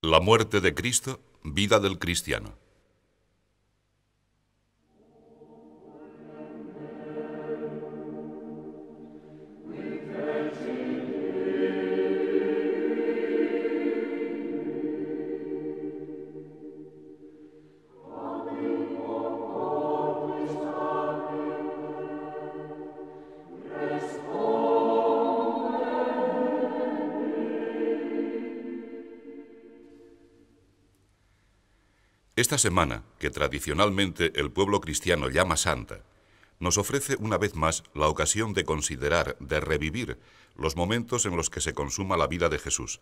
La muerte de Cristo, vida del cristiano. Esta semana, que tradicionalmente el pueblo cristiano llama Santa, nos ofrece una vez más la ocasión de considerar, de revivir, los momentos en los que se consuma la vida de Jesús.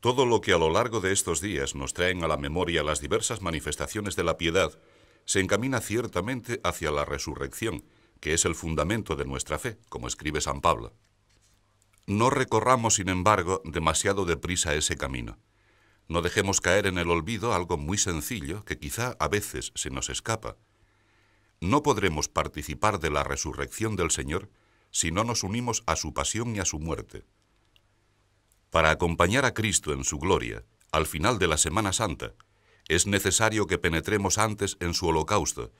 Todo lo que a lo largo de estos días nos traen a la memoria las diversas manifestaciones de la piedad se encamina ciertamente hacia la resurrección, que es el fundamento de nuestra fe, como escribe San Pablo. No recorramos, sin embargo, demasiado deprisa ese camino. No dejemos caer en el olvido algo muy sencillo que quizá a veces se nos escapa. No podremos participar de la resurrección del Señor si no nos unimos a su pasión y a su muerte. Para acompañar a Cristo en su gloria, al final de la Semana Santa, es necesario que penetremos antes en su holocausto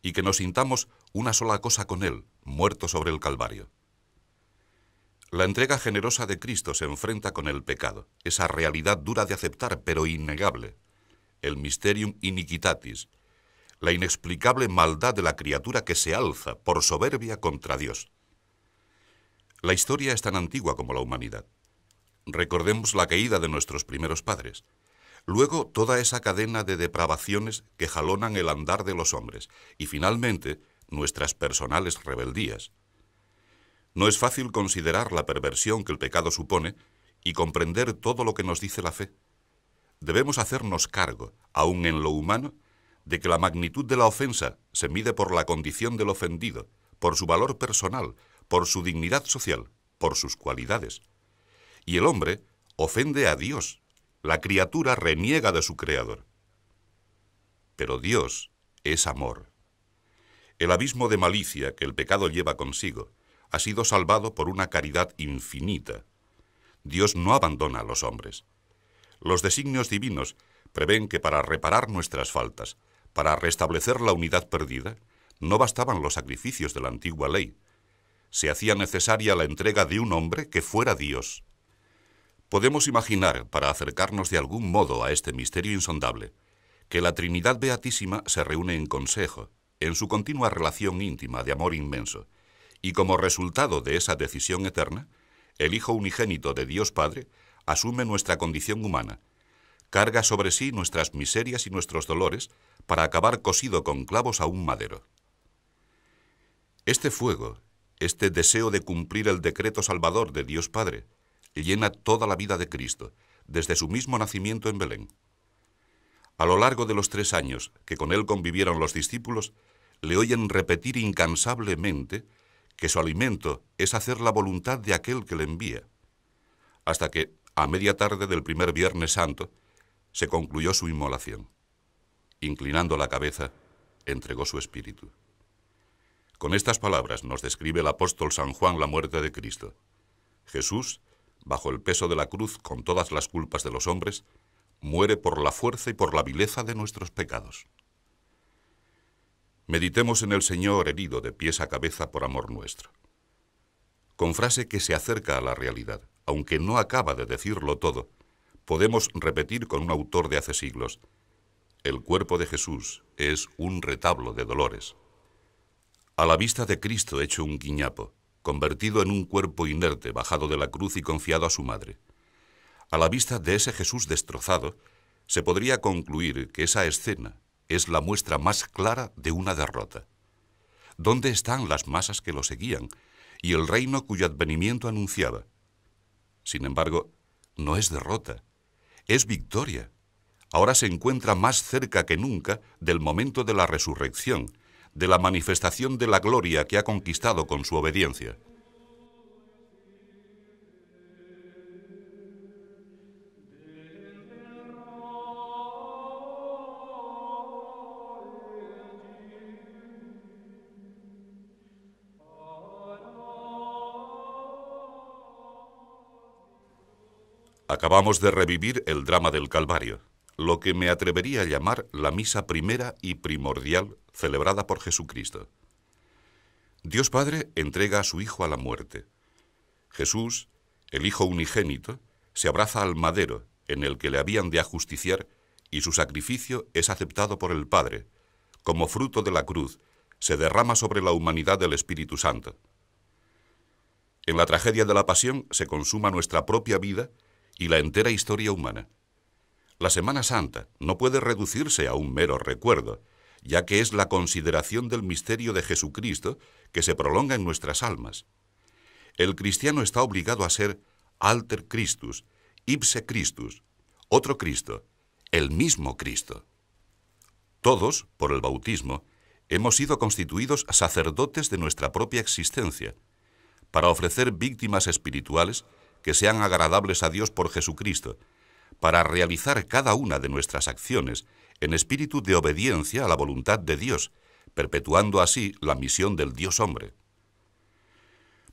y que nos sintamos una sola cosa con Él, muerto sobre el Calvario. La entrega generosa de Cristo se enfrenta con el pecado, esa realidad dura de aceptar pero innegable, el mysterium iniquitatis, la inexplicable maldad de la criatura que se alza por soberbia contra Dios. La historia es tan antigua como la humanidad. Recordemos la caída de nuestros primeros padres, luego toda esa cadena de depravaciones que jalonan el andar de los hombres y finalmente nuestras personales rebeldías. No es fácil considerar la perversión que el pecado supone y comprender todo lo que nos dice la fe. Debemos hacernos cargo, aun en lo humano, de que la magnitud de la ofensa se mide por la condición del ofendido, por su valor personal, por su dignidad social, por sus cualidades. Y el hombre ofende a Dios, la criatura reniega de su creador. Pero Dios es amor. El abismo de malicia que el pecado lleva consigo ha sido salvado por una caridad infinita. Dios no abandona a los hombres. Los designios divinos prevén que para reparar nuestras faltas, para restablecer la unidad perdida, no bastaban los sacrificios de la antigua ley. Se hacía necesaria la entrega de un hombre que fuera Dios. Podemos imaginar, para acercarnos de algún modo a este misterio insondable, que la Trinidad Beatísima se reúne en consejo, en su continua relación íntima de amor inmenso, y como resultado de esa decisión eterna, el Hijo unigénito de Dios Padre asume nuestra condición humana, carga sobre sí nuestras miserias y nuestros dolores para acabar cosido con clavos a un madero. Este fuego, este deseo de cumplir el decreto salvador de Dios Padre, llena toda la vida de Cristo, desde su mismo nacimiento en Belén. A lo largo de los 3 años que con él convivieron los discípulos, le oyen repetir incansablemente que su alimento es hacer la voluntad de aquel que le envía, hasta que, a media tarde del primer Viernes Santo, se concluyó su inmolación. Inclinando la cabeza, entregó su espíritu. Con estas palabras nos describe el apóstol San Juan la muerte de Cristo. Jesús, bajo el peso de la cruz con todas las culpas de los hombres, muere por la fuerza y por la vileza de nuestros pecados. Meditemos en el Señor herido de pies a cabeza por amor nuestro. Con frase que se acerca a la realidad, aunque no acaba de decirlo todo, podemos repetir con un autor de hace siglos: el cuerpo de Jesús es un retablo de dolores. A la vista de Cristo hecho un guiñapo, convertido en un cuerpo inerte, bajado de la cruz y confiado a su madre. A la vista de ese Jesús destrozado, se podría concluir que esa escena es la muestra más clara de una derrota. ¿Dónde están las masas que lo seguían y el reino cuyo advenimiento anunciaba? Sin embargo, no es derrota, es victoria. Ahora se encuentra más cerca que nunca del momento de la resurrección, de la manifestación de la gloria que ha conquistado con su obediencia. Acabamos de revivir el drama del Calvario, lo que me atrevería a llamar la misa primera y primordial celebrada por Jesucristo. Dios Padre entrega a su Hijo a la muerte. Jesús, el Hijo unigénito, se abraza al madero en el que le habían de ajusticiar y su sacrificio es aceptado por el Padre. Como fruto de la cruz, se derrama sobre la humanidad del Espíritu Santo. En la tragedia de la Pasión se consuma nuestra propia vida y la entera historia humana. La Semana Santa no puede reducirse a un mero recuerdo, ya que es la consideración del misterio de Jesucristo que se prolonga en nuestras almas. El cristiano está obligado a ser alter Christus, ipse Christus, otro Cristo, el mismo Cristo. Todos, por el bautismo, hemos sido constituidos sacerdotes de nuestra propia existencia, para ofrecer víctimas espirituales que sean agradables a Dios por Jesucristo, para realizar cada una de nuestras acciones en espíritu de obediencia a la voluntad de Dios, perpetuando así la misión del Dios hombre.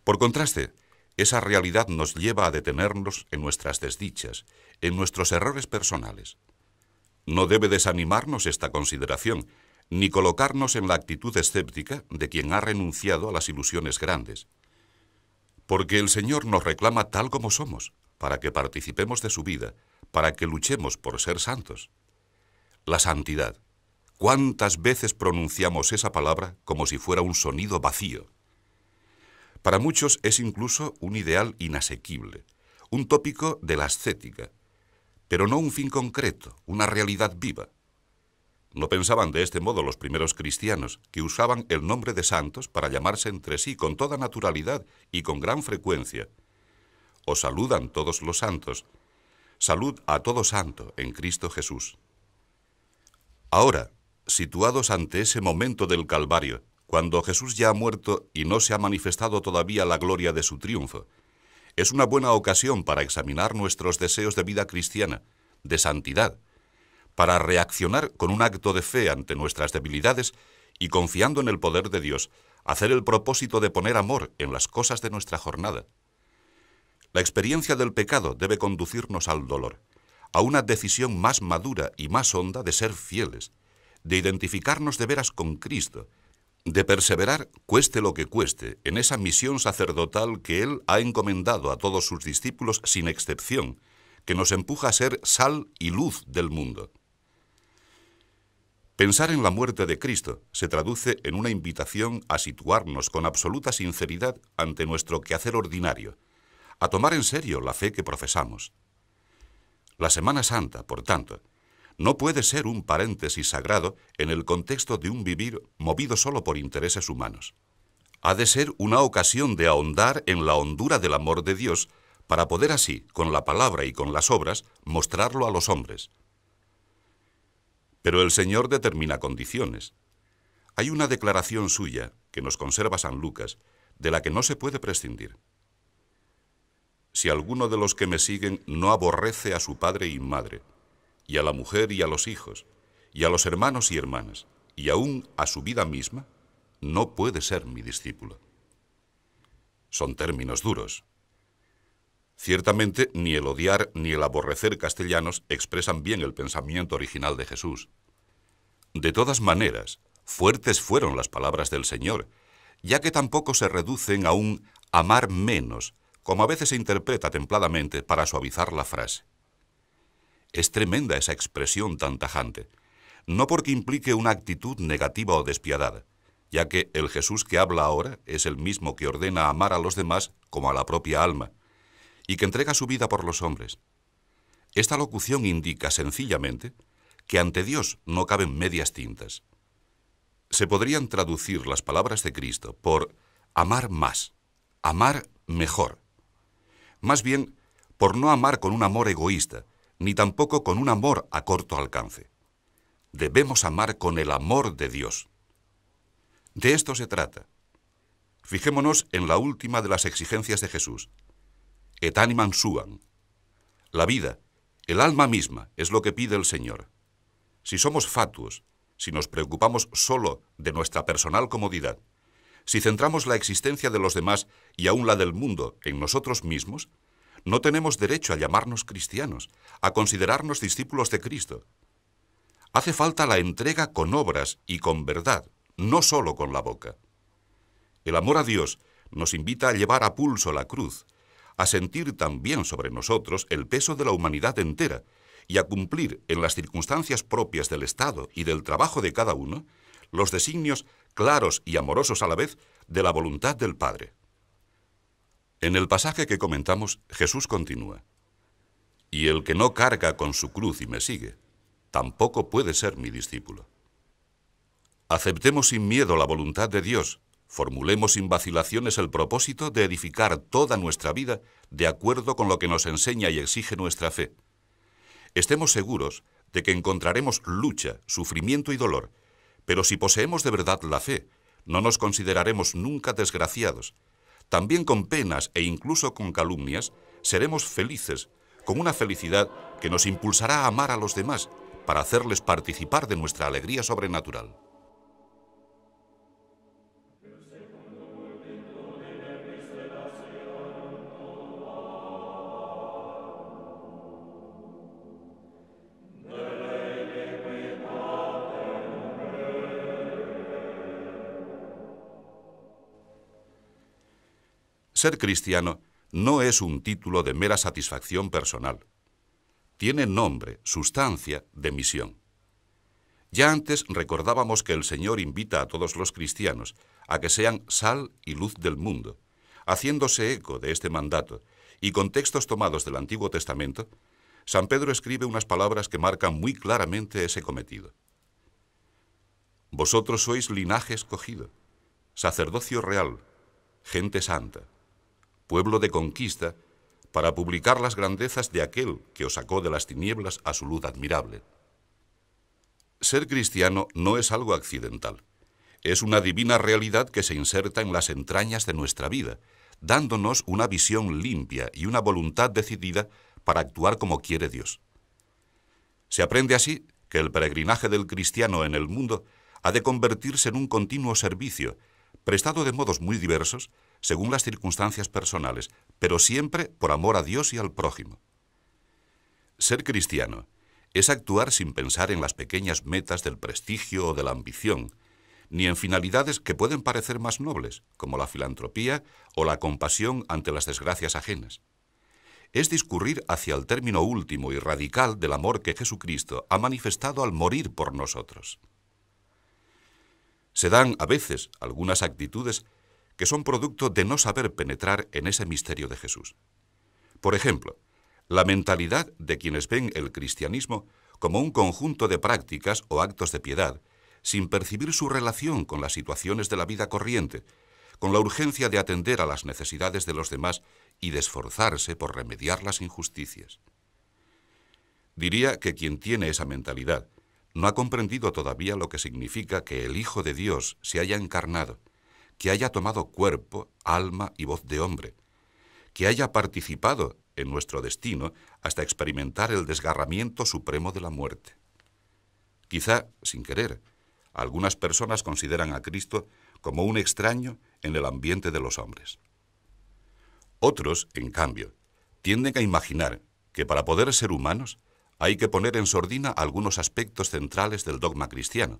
Por contraste, esa realidad nos lleva a detenernos en nuestras desdichas, en nuestros errores personales. No debe desanimarnos esta consideración, ni colocarnos en la actitud escéptica de quien ha renunciado a las ilusiones grandes. Porque el Señor nos reclama tal como somos, para que participemos de su vida, para que luchemos por ser santos. La santidad. ¿Cuántas veces pronunciamos esa palabra como si fuera un sonido vacío? Para muchos es incluso un ideal inasequible, un tópico de la ascética, pero no un fin concreto, una realidad viva. No pensaban de este modo los primeros cristianos, que usaban el nombre de santos para llamarse entre sí con toda naturalidad y con gran frecuencia. Os saludan todos los santos. Salud a todo santo en Cristo Jesús. Ahora, situados ante ese momento del Calvario, cuando Jesús ya ha muerto y no se ha manifestado todavía la gloria de su triunfo, es una buena ocasión para examinar nuestros deseos de vida cristiana, de santidad, para reaccionar con un acto de fe ante nuestras debilidades y, confiando en el poder de Dios, hacer el propósito de poner amor en las cosas de nuestra jornada. La experiencia del pecado debe conducirnos al dolor, a una decisión más madura y más honda de ser fieles, de identificarnos de veras con Cristo, de perseverar, cueste lo que cueste, en esa misión sacerdotal que Él ha encomendado a todos sus discípulos sin excepción, que nos empuja a ser sal y luz del mundo. Pensar en la muerte de Cristo se traduce en una invitación a situarnos con absoluta sinceridad ante nuestro quehacer ordinario, a tomar en serio la fe que profesamos. La Semana Santa, por tanto, no puede ser un paréntesis sagrado en el contexto de un vivir movido solo por intereses humanos. Ha de ser una ocasión de ahondar en la hondura del amor de Dios para poder así, con la palabra y con las obras, mostrarlo a los hombres. Pero el Señor determina condiciones. Hay una declaración suya, que nos conserva San Lucas, de la que no se puede prescindir. Si alguno de los que me siguen no aborrece a su padre y madre, y a la mujer y a los hijos, y a los hermanos y hermanas, y aún a su vida misma, no puede ser mi discípulo. Son términos duros. Ciertamente, ni el odiar ni el aborrecer castellanos expresan bien el pensamiento original de Jesús. De todas maneras, fuertes fueron las palabras del Señor, ya que tampoco se reducen a un amar menos, como a veces se interpreta templadamente para suavizar la frase. Es tremenda esa expresión tan tajante, no porque implique una actitud negativa o despiadada, ya que el Jesús que habla ahora es el mismo que ordena amar a los demás como a la propia alma, y que entrega su vida por los hombres. Esta locución indica sencillamente que ante Dios no caben medias tintas. Se podrían traducir las palabras de Cristo por amar más, amar mejor. Más bien, por no amar con un amor egoísta, ni tampoco con un amor a corto alcance. Debemos amar con el amor de Dios. De esto se trata. Fijémonos en la última de las exigencias de Jesús. Et animam suam. La vida, el alma misma, es lo que pide el Señor. Si somos fatuos, si nos preocupamos solo de nuestra personal comodidad, si centramos la existencia de los demás y aún la del mundo en nosotros mismos, No tenemos derecho a llamarnos cristianos, a considerarnos discípulos de Cristo. Hace falta la entrega con obras y con verdad, no solo con la boca. El amor a Dios nos invita a llevar a pulso la cruz, a sentir también sobre nosotros el peso de la humanidad entera y a cumplir, en las circunstancias propias del Estado y del trabajo de cada uno, los designios claros y amorosos a la vez de la voluntad del Padre. En el pasaje que comentamos, Jesús continúa: "Y el que no carga con su cruz y me sigue, tampoco puede ser mi discípulo". Aceptemos sin miedo la voluntad de Dios, formulemos sin vacilaciones el propósito de edificar toda nuestra vida de acuerdo con lo que nos enseña y exige nuestra fe. Estemos seguros de que encontraremos lucha, sufrimiento y dolor, pero si poseemos de verdad la fe, no nos consideraremos nunca desgraciados. También con penas e incluso con calumnias, seremos felices, con una felicidad que nos impulsará a amar a los demás, para hacerles participar de nuestra alegría sobrenatural. Ser cristiano no es un título de mera satisfacción personal. Tiene nombre, sustancia de misión. Ya antes recordábamos que el Señor invita a todos los cristianos a que sean sal y luz del mundo, haciéndose eco de este mandato, y con textos tomados del Antiguo Testamento, San Pedro escribe unas palabras que marcan muy claramente ese cometido. Vosotros sois linaje escogido, sacerdocio real, gente santa, pueblo de conquista, para publicar las grandezas de aquel que os sacó de las tinieblas a su luz admirable. Ser cristiano no es algo accidental. Es una divina realidad que se inserta en las entrañas de nuestra vida, dándonos una visión limpia y una voluntad decidida para actuar como quiere Dios. Se aprende así que el peregrinaje del cristiano en el mundo ha de convertirse en un continuo servicio, prestado de modos muy diversos, según las circunstancias personales, pero siempre por amor a Dios y al prójimo. Ser cristiano es actuar sin pensar en las pequeñas metas del prestigio o de la ambición, ni en finalidades que pueden parecer más nobles, como la filantropía o la compasión ante las desgracias ajenas. Es discurrir hacia el término último y radical del amor que Jesucristo ha manifestado al morir por nosotros. Se dan, a veces, algunas actitudes que son producto de no saber penetrar en ese misterio de Jesús. Por ejemplo, la mentalidad de quienes ven el cristianismo como un conjunto de prácticas o actos de piedad, sin percibir su relación con las situaciones de la vida corriente, con la urgencia de atender a las necesidades de los demás y de esforzarse por remediar las injusticias. Diría que quien tiene esa mentalidad no ha comprendido todavía lo que significa que el Hijo de Dios se haya encarnado, que haya tomado cuerpo, alma y voz de hombre, que haya participado en nuestro destino hasta experimentar el desgarramiento supremo de la muerte. Quizá, sin querer, algunas personas consideran a Cristo como un extraño en el ambiente de los hombres. Otros, en cambio, tienden a imaginar que para poder ser humanos hay que poner en sordina algunos aspectos centrales del dogma cristiano,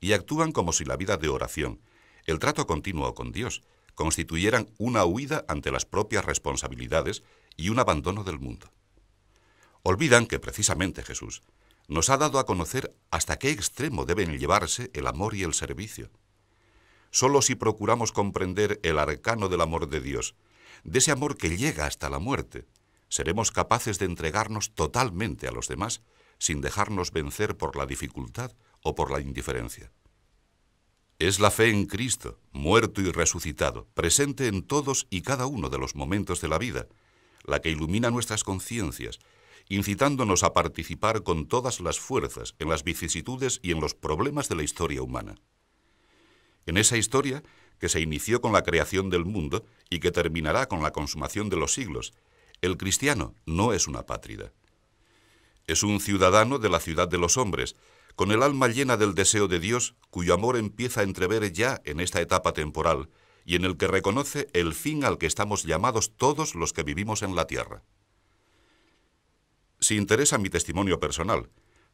y actúan como si la vida de oración, el trato continuo con Dios, constituyeran una huida ante las propias responsabilidades y un abandono del mundo. Olvidan que precisamente Jesús nos ha dado a conocer hasta qué extremo deben llevarse el amor y el servicio. Solo si procuramos comprender el arcano del amor de Dios, de ese amor que llega hasta la muerte, seremos capaces de entregarnos totalmente a los demás sin dejarnos vencer por la dificultad o por la indiferencia. Es la fe en Cristo, muerto y resucitado, presente en todos y cada uno de los momentos de la vida, la que ilumina nuestras conciencias, incitándonos a participar con todas las fuerzas en las vicisitudes y en los problemas de la historia humana. En esa historia que se inició con la creación del mundo y que terminará con la consumación de los siglos, el cristiano no es una apátrida. Es un ciudadano de la ciudad de los hombres, con el alma llena del deseo de Dios, cuyo amor empieza a entrever ya en esta etapa temporal y en el que reconoce el fin al que estamos llamados todos los que vivimos en la tierra. Si interesa mi testimonio personal,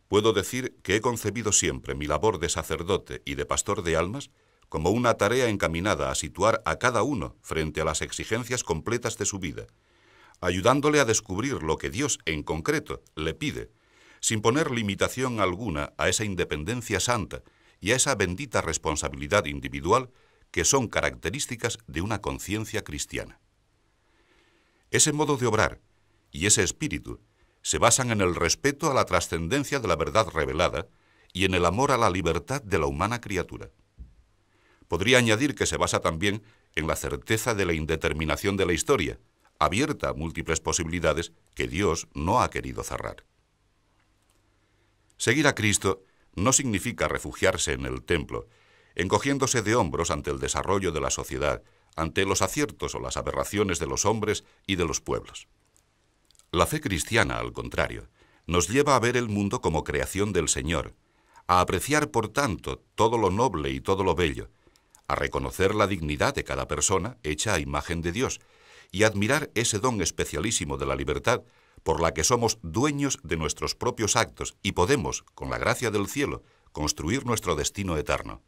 puedo decir que he concebido siempre mi labor de sacerdote y de pastor de almas como una tarea encaminada a situar a cada uno frente a las exigencias completas de su vida, ayudándole a descubrir lo que Dios en concreto le pide, sin poner limitación alguna a esa independencia santa y a esa bendita responsabilidad individual que son características de una conciencia cristiana. Ese modo de obrar y ese espíritu se basan en el respeto a la trascendencia de la verdad revelada y en el amor a la libertad de la humana criatura. Podría añadir que se basa también en la certeza de la indeterminación de la historia, abierta a múltiples posibilidades que Dios no ha querido cerrar. Seguir a Cristo no significa refugiarse en el templo, encogiéndose de hombros ante el desarrollo de la sociedad, ante los aciertos o las aberraciones de los hombres y de los pueblos. La fe cristiana, al contrario, nos lleva a ver el mundo como creación del Señor, a apreciar, por tanto, todo lo noble y todo lo bello, a reconocer la dignidad de cada persona hecha a imagen de Dios y admirar ese don especialísimo de la libertad por la que somos dueños de nuestros propios actos y podemos, con la gracia del cielo, construir nuestro destino eterno.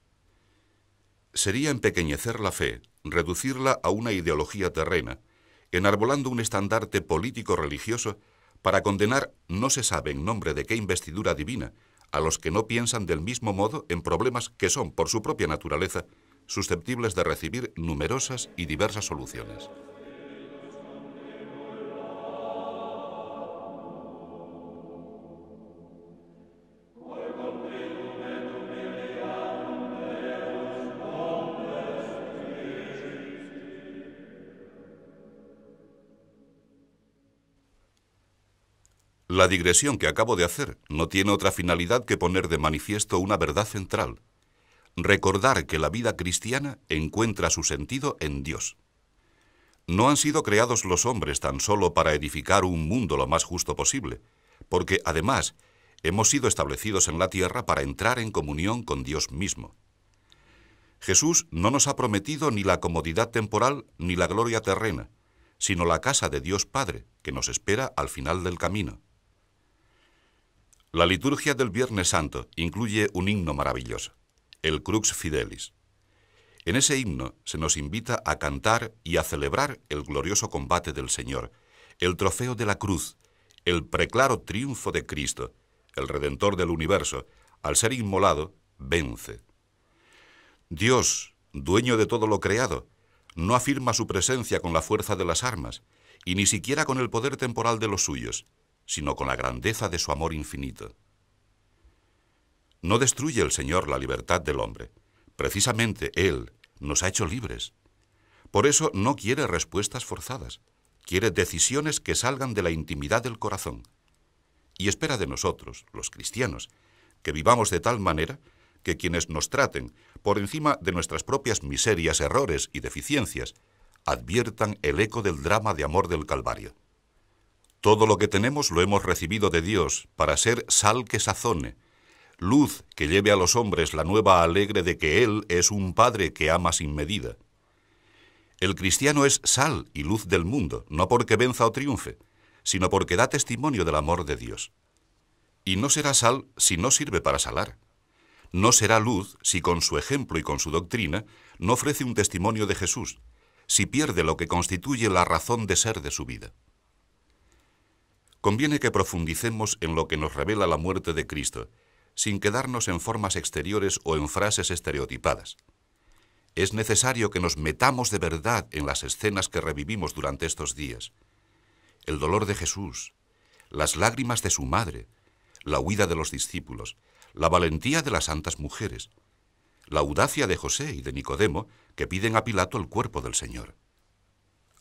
Sería empequeñecer la fe, reducirla a una ideología terrena, enarbolando un estandarte político-religioso para condenar, no se sabe en nombre de qué investidura divina, a los que no piensan del mismo modo en problemas que son, por su propia naturaleza, susceptibles de recibir numerosas y diversas soluciones. La digresión que acabo de hacer no tiene otra finalidad que poner de manifiesto una verdad central: recordar que la vida cristiana encuentra su sentido en Dios. No han sido creados los hombres tan solo para edificar un mundo lo más justo posible, porque además hemos sido establecidos en la tierra para entrar en comunión con Dios mismo. Jesús no nos ha prometido ni la comodidad temporal ni la gloria terrena, sino la casa de Dios Padre, que nos espera al final del camino. La liturgia del Viernes Santo incluye un himno maravilloso, el Crux Fidelis. En ese himno se nos invita a cantar y a celebrar el glorioso combate del Señor, el trofeo de la cruz, el preclaro triunfo de Cristo, el Redentor del universo, al ser inmolado, vence. Dios, dueño de todo lo creado, no afirma su presencia con la fuerza de las armas, y ni siquiera con el poder temporal de los suyos, sino con la grandeza de su amor infinito. No destruye el Señor la libertad del hombre. Precisamente Él nos ha hecho libres. Por eso no quiere respuestas forzadas, quiere decisiones que salgan de la intimidad del corazón. Y espera de nosotros, los cristianos, que vivamos de tal manera que quienes nos traten, por encima de nuestras propias miserias, errores y deficiencias, adviertan el eco del drama de amor del Calvario. Todo lo que tenemos lo hemos recibido de Dios para ser sal que sazone, luz que lleve a los hombres la nueva alegre de que Él es un Padre que ama sin medida. El cristiano es sal y luz del mundo, no porque venza o triunfe, sino porque da testimonio del amor de Dios. Y no será sal si no sirve para salar. No será luz si con su ejemplo y con su doctrina no ofrece un testimonio de Jesús, si pierde lo que constituye la razón de ser de su vida. Conviene que profundicemos en lo que nos revela la muerte de Cristo, sin quedarnos en formas exteriores o en frases estereotipadas. Es necesario que nos metamos de verdad en las escenas que revivimos durante estos días. El dolor de Jesús, las lágrimas de su madre, la huida de los discípulos, la valentía de las santas mujeres, la audacia de José y de Nicodemo, que piden a Pilato el cuerpo del Señor.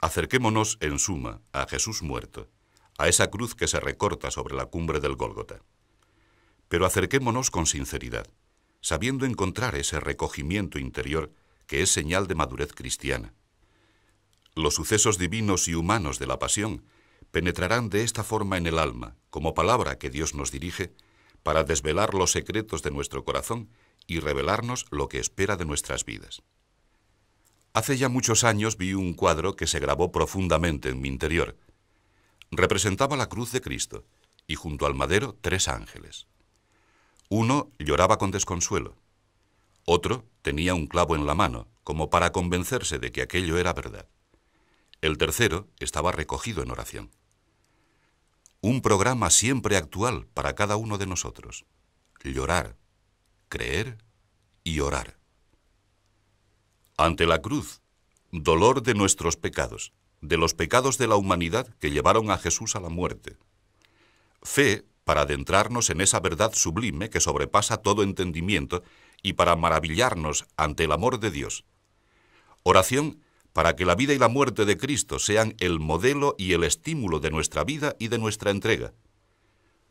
Acerquémonos, en suma, a Jesús muerto, a esa cruz que se recorta sobre la cumbre del Gólgota. Pero acerquémonos con sinceridad, sabiendo encontrar ese recogimiento interior que es señal de madurez cristiana. Los sucesos divinos y humanos de la pasión penetrarán de esta forma en el alma, como palabra que Dios nos dirige, para desvelar los secretos de nuestro corazón y revelarnos lo que espera de nuestras vidas. Hace ya muchos años vi un cuadro que se grabó profundamente en mi interior. Representaba la cruz de Cristo y junto al madero 3 ángeles. Uno lloraba con desconsuelo. Otro tenía un clavo en la mano, como para convencerse de que aquello era verdad. El tercero estaba recogido en oración. Un programa siempre actual para cada uno de nosotros. Llorar, creer y orar. Ante la cruz, dolor de nuestros pecados, de los pecados de la humanidad que llevaron a Jesús a la muerte. Fe para adentrarnos en esa verdad sublime que sobrepasa todo entendimiento y para maravillarnos ante el amor de Dios. Oración para que la vida y la muerte de Cristo sean el modelo y el estímulo de nuestra vida y de nuestra entrega.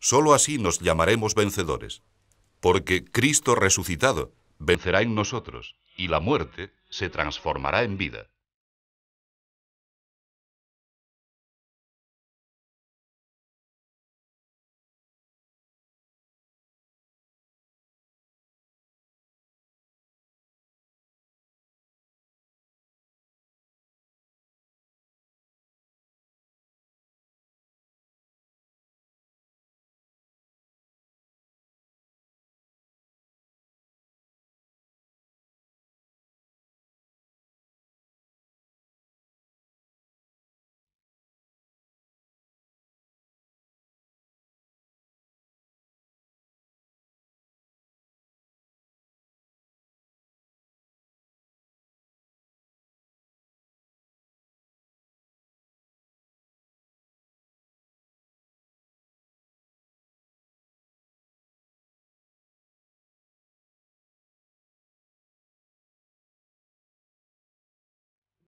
Solo así nos llamaremos vencedores, porque Cristo resucitado vencerá en nosotros y la muerte se transformará en vida.